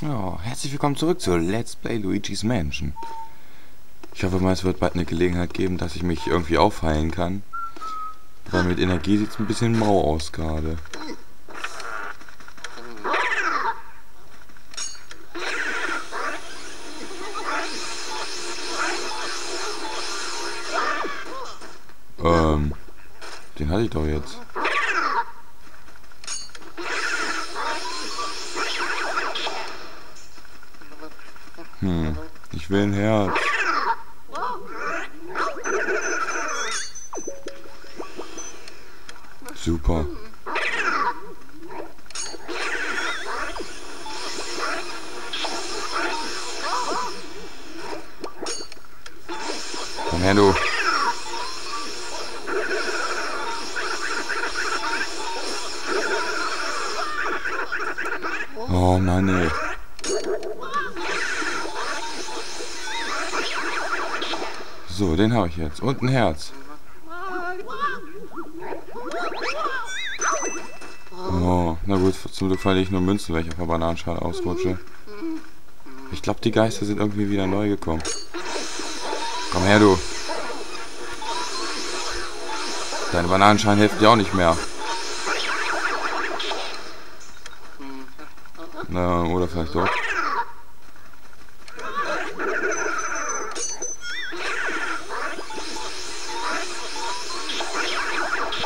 Ja, herzlich willkommen zurück zu Let's Play Luigi's Mansion. Ich hoffe mal, es wird bald eine Gelegenheit geben, dass ich mich irgendwie aufheilen kann. Weil mit Energie sieht es ein bisschen mau aus gerade. Den hatte ich doch jetzt. Ich will ein Herz. Super. Komm her, du. Oh Mann, ey. So, den habe ich jetzt. Und ein Herz. Oh, na gut, zum Glück falle ich nur Münzen, weil ich auf der Bananenschale ausrutsche. Ich glaube, die Geister sind irgendwie wieder neu gekommen. Komm her, du. Deine Bananenschalen helfen dir auch nicht mehr. Na, oder vielleicht doch.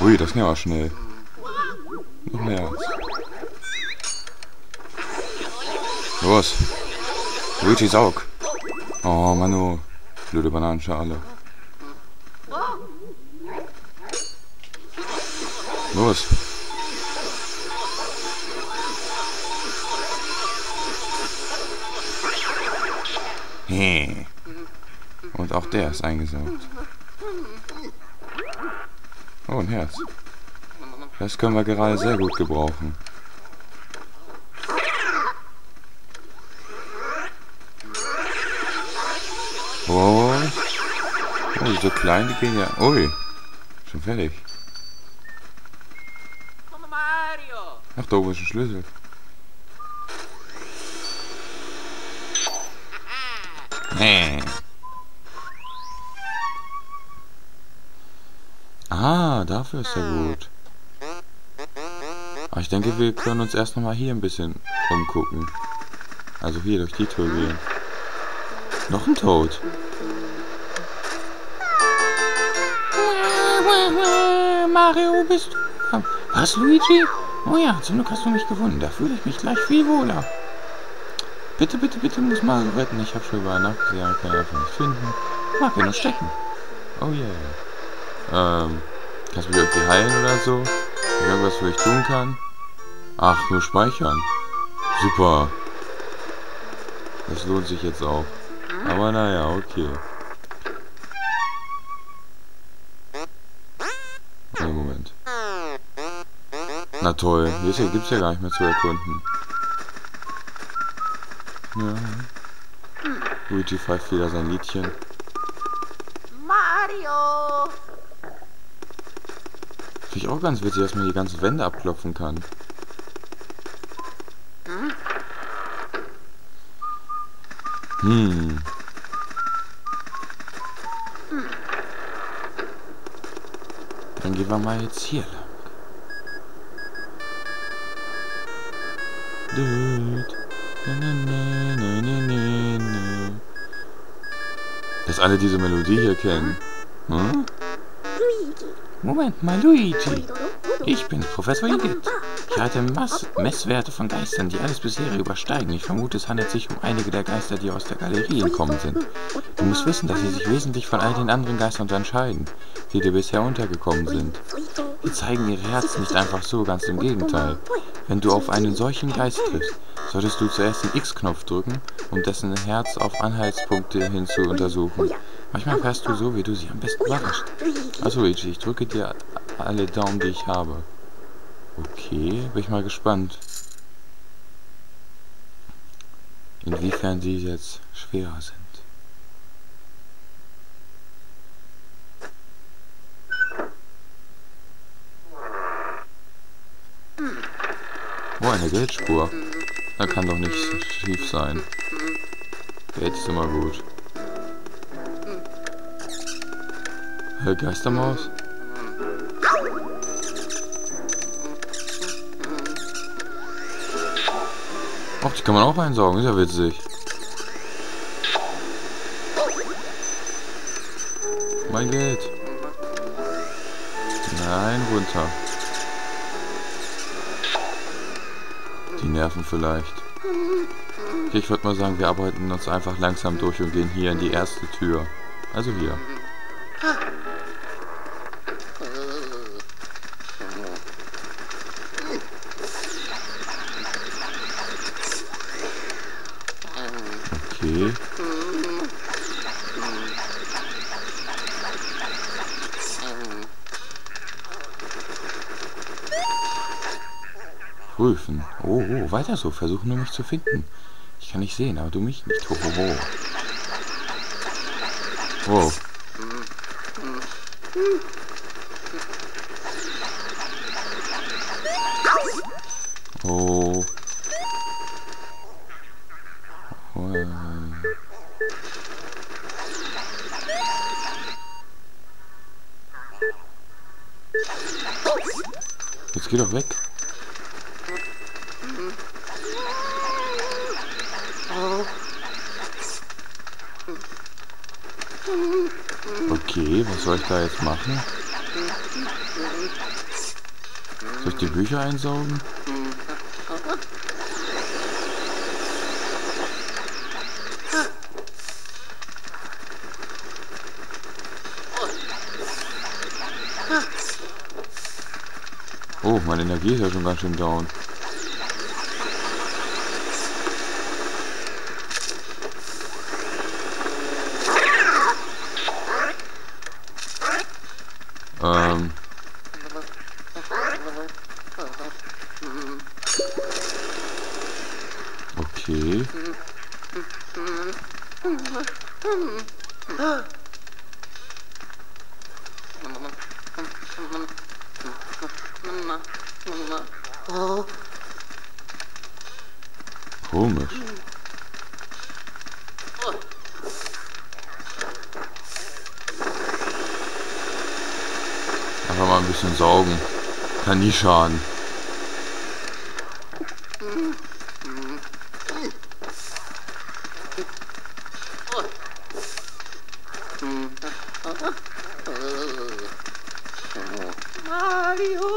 Ui, das ging aber schnell. Noch mehr. Los. Luigi, saug. Oh, Manu. Blöde Bananenschale. Los. Und auch der ist eingesaugt. Oh, ein Herz. Das können wir gerade sehr gut gebrauchen. Oh. Oh, so klein, die gehen ja... Ui, schon fertig. Ach, da oben ist ein Schlüssel. Ah, dafür ist er gut. Aber ich denke, wir können uns erst nochmal hier ein bisschen umgucken. Also hier durch die Tür gehen. Noch ein Toad. Mario, bist du... Was, Luigi? Oh ja, zum Glück hast du mich gefunden. Da fühle ich mich gleich viel wohler. Bitte, bitte, bitte muss Mario retten. Ich habe schon über nachgesehen, aber ich kann ihn einfach nicht finden. Mario, nur stechen. Oh yeah. Kannst du mich irgendwie heilen oder so? Irgendwas, was ich tun kann? Ach, nur speichern. Super. Das lohnt sich jetzt auch. Aber naja, okay. Oh, Moment. Na toll. Hier gibt's ja gar nicht mehr zu erkunden. Ja. Luigi pfeift wieder sein Liedchen. Mario! Finde ich auch ganz witzig, dass man die ganzen Wände abklopfen kann. Dann gehen wir mal jetzt hier lang. Dass alle diese Melodie hier kennen. Hm? Moment mal, Luigi. Ich bin Professor I.Gidd. Ich halte Messwerte von Geistern, die alles bisherige übersteigen. Ich vermute, es handelt sich um einige der Geister, die aus der Galerie gekommen sind. Du musst wissen, dass sie sich wesentlich von all den anderen Geistern unterscheiden, die dir bisher untergekommen sind. Sie zeigen ihre Herzen nicht einfach so, ganz im Gegenteil. Wenn du auf einen solchen Geist triffst, solltest du zuerst den X-Knopf drücken, um dessen Herz auf Anhaltspunkte hin zu untersuchen. Manchmal fährst du so, wie du sie am besten überrascht. Also Luigi, ich drücke dir alle Daumen, die ich habe. Okay, bin ich mal gespannt. Inwiefern die jetzt schwerer sind. Oh, eine Geldspur. Da kann doch nichts schief sein. Geld ist immer gut. Geistermaus? Och, die kann man auch einsaugen, ist ja witzig. Mein Geld. Nein, runter. Die Nerven vielleicht. Okay, ich würde mal sagen, wir arbeiten uns einfach langsam durch und gehen hier in die erste Tür. Also hier. Okay. Prüfen. Oh, oh, weiter so. Versuchen nur mich zu finden. Ich kann nicht sehen, aber du mich nicht. Ho, ho, ho. Wow. Oh. Oh. Jetzt geh doch weg. Okay, was soll ich da jetzt machen? Soll ich die Bücher einsaugen? Oh, meine Energie ist ja schon ganz schön down. Okay. Komisch. Einfach mal ein bisschen saugen. Kann nie schaden. Mario!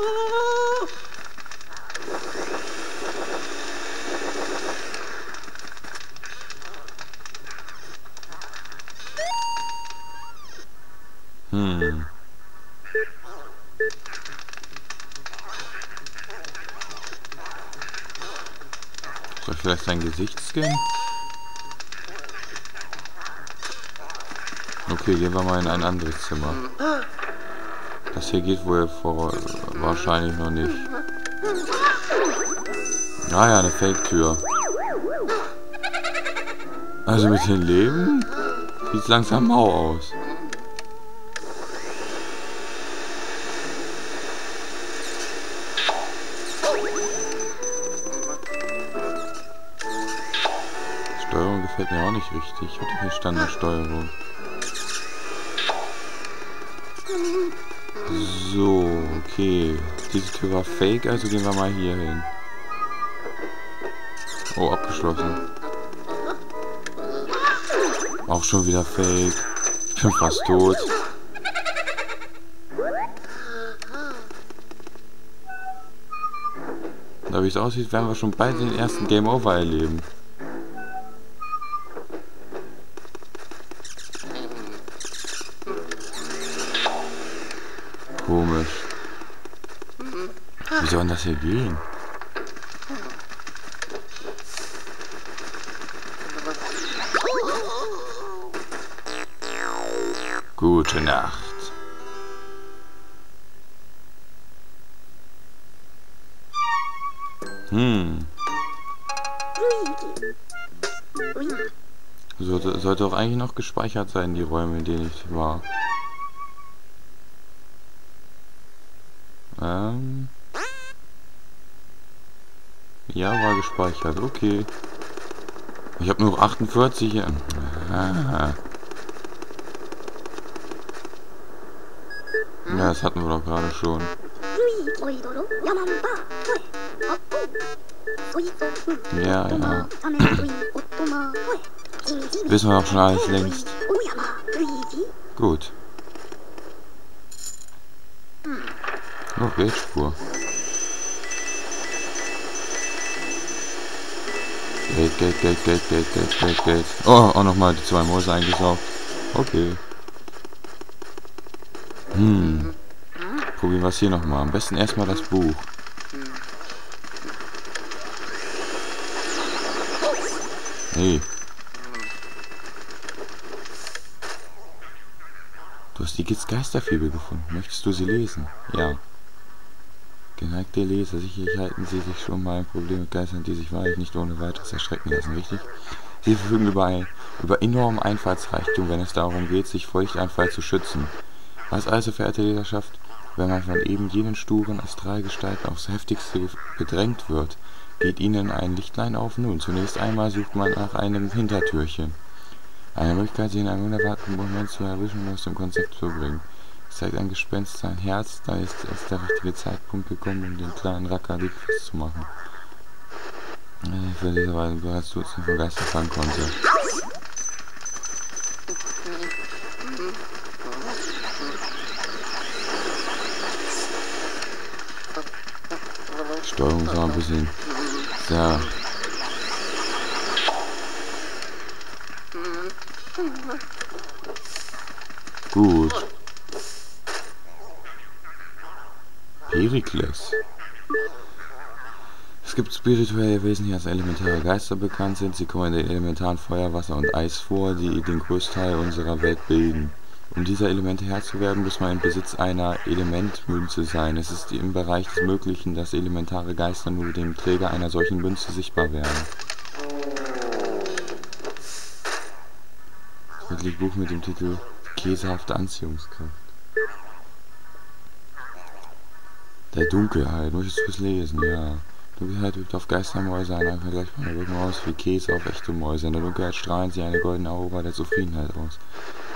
Hm. Soll ich vielleicht sein Gesicht scannen? Okay, gehen wir mal in ein anderes Zimmer. Das hier geht wohl wahrscheinlich noch nicht. Naja, eine Fake-Tür. Also mit dem Leben sieht es langsam mau aus. Steuerung gefällt mir auch nicht richtig. Ich hatte eine Standardsteuerung. So, okay. Diese Tür war fake, also gehen wir mal hier hin. Oh, abgeschlossen. Auch schon wieder fake. Ich bin fast tot. Da wie es aussieht, werden wir schon bald den ersten Game Over erleben. Komisch. Wie soll das hier gehen? Gute Nacht. Sollte auch eigentlich noch gespeichert sein, die Räume, in denen ich war. Ja, war gespeichert. Okay. Ich habe nur noch 48 hier. Aha. Ja, das hatten wir doch gerade schon. Ja, ja. Wissen wir doch schon alles längst. Gut. Noch Wegspur. Geld, Geld, Geld, Geld, Geld, Geld, Geld, Geld. Oh, auch nochmal die 2 Mäuse eingesaugt. Okay. Probieren wir es hier nochmal. Am besten erstmal das Buch. Hey. Du hast die Gitz Geisterfibel gefunden. Möchtest du sie lesen? Ja. Geneigte Leser, sicherlich halten sie sich schon mal ein Problem mit Geistern, die sich wahrlich nicht ohne weiteres erschrecken lassen, richtig? Sie verfügen über enormen Einfallsreichtum, wenn es darum geht, sich vor Lichteinfall zu schützen. Was also, verehrte Leserschaft, wenn man von eben jenen sturen Astralgestalten aufs Heftigste bedrängt wird, geht ihnen ein Lichtlein auf? Nun, zunächst einmal sucht man nach einem Hintertürchen. Eine Möglichkeit, sie in einem unerwarteten Moment zu erwischen und aus dem Konzept zu bringen. Es zeigt ein Gespenst sein Herz, da ist es der richtige Zeitpunkt gekommen, um den kleinen Rackerlieb festzumachen. Ich will diese Weise bereits Dutzend von Geistern fangen konnte. Steuerung ist auch ein bisschen. Ja. Gut. Perikles. Es gibt spirituelle Wesen, die als elementare Geister bekannt sind. Sie kommen in den elementaren Feuer, Wasser und Eis vor, die den Großteil unserer Welt bilden. Um dieser Elemente Herr zu werden, muss man im Besitz einer Elementmünze sein. Es ist im Bereich des Möglichen, dass elementare Geister nur dem Träger einer solchen Münze sichtbar werden. Das liegt Buch mit dem Titel Käsehafte Anziehungskraft. Der Dunkelheit, muss ich es lesen, ja. Dunkelheit übt auf Geistermäuse ein vergleichbarer Wirkung aus wie Käse auf echte Mäuse. In der Dunkelheit strahlen sie eine goldene Aura der Zufriedenheit aus.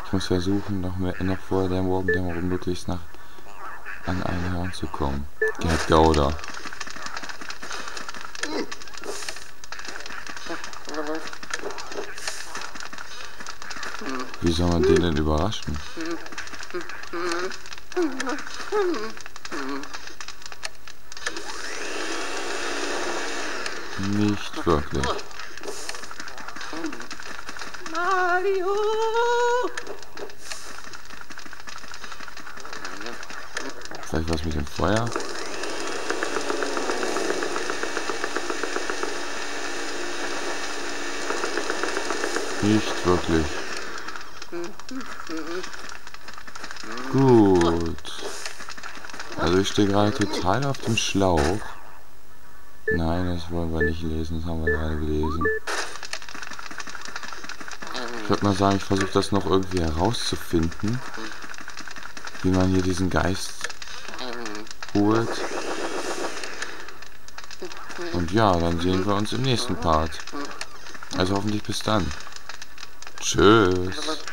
Ich muss versuchen, noch vor der Morgendämmerung möglichst an einen heranzukommen. Gerhard Gauder. Wie soll man den denn überraschen? Nicht wirklich. Mario! Vielleicht was mit dem Feuer? Nicht wirklich. Gut. Also ich stehe gerade total auf dem Schlauch. Nein, das wollen wir nicht lesen, das haben wir gerade gelesen. Ich würde mal sagen, ich versuche das noch irgendwie herauszufinden, wie man hier diesen Geist holt. Und ja, dann sehen wir uns im nächsten Part. Also hoffentlich bis dann. Tschüss.